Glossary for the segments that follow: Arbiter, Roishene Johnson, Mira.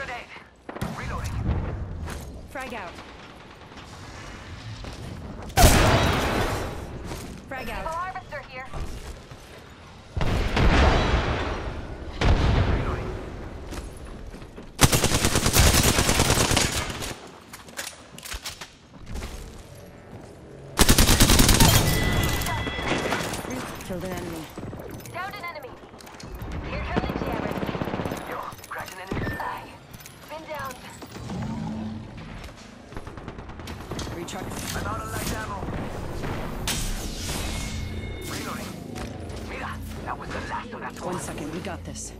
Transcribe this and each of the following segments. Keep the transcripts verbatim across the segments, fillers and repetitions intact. Grenade. Reloading. Frag out. Frag out. Arbiter here. Reloading. Killed an enemy. Downed an enemy. Here comes the jabber. Yo, cracked an enemy. Aye. Been down. Recharge. I'm out of light ammo. Reloading. Mira, that was the last of that one. One second, we got this.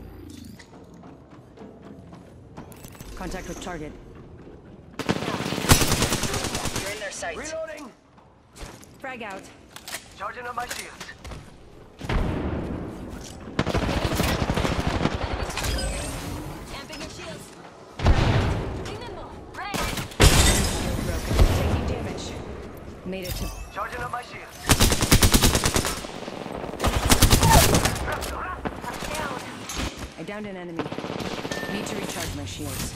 Contact with target. You're in their sight. Reloading. Frag out. Charging on my shields. Made it to charging up my shield. I downed an enemy. Need to recharge my shields.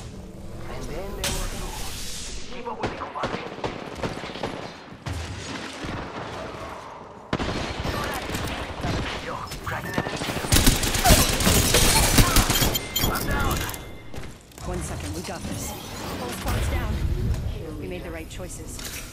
And then there were two. Keep up with the combat. Yo, cracking an enemy. I'm down. One second, we got this. Whole squad's down. We made the right choices.